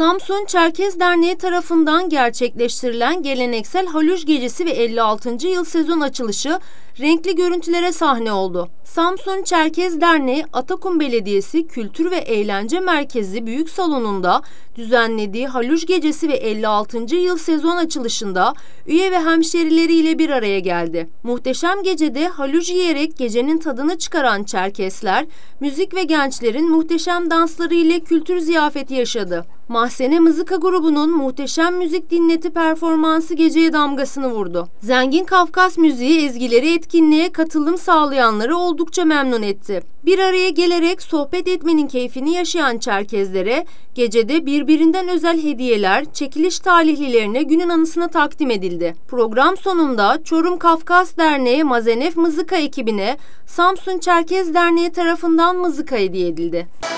Samsun Çerkes Derneği tarafından gerçekleştirilen geleneksel Haluj Gecesi ve 56. yıl sezon açılışı renkli görüntülere sahne oldu. Samsun Çerkes Derneği, Atakum Belediyesi Kültür ve Eğlence Merkezi Büyük Salonu'nda düzenlediği Haluj Gecesi ve 56. yıl sezon açılışında üye ve hemşerileriyle bir araya geldi. Muhteşem gecede haluj yiyerek gecenin tadını çıkaran Çerkesler, müzik ve gençlerin muhteşem dansları ile kültür ziyafeti yaşadı. Mahzene Mızıka grubunun muhteşem müzik dinleti performansı geceye damgasını vurdu. Zengin Kafkas müziği ezgileri etkinliğe katılım sağlayanları oldukça memnun etti. Bir araya gelerek sohbet etmenin keyfini yaşayan Çerkezlere gecede birbirinden özel hediyeler çekiliş talihlilerine günün anısına takdim edildi. Program sonunda Çorum Kafkas Derneği Mazenef Mızıka ekibine Samsun Çerkes Derneği tarafından mızıka hediye edildi.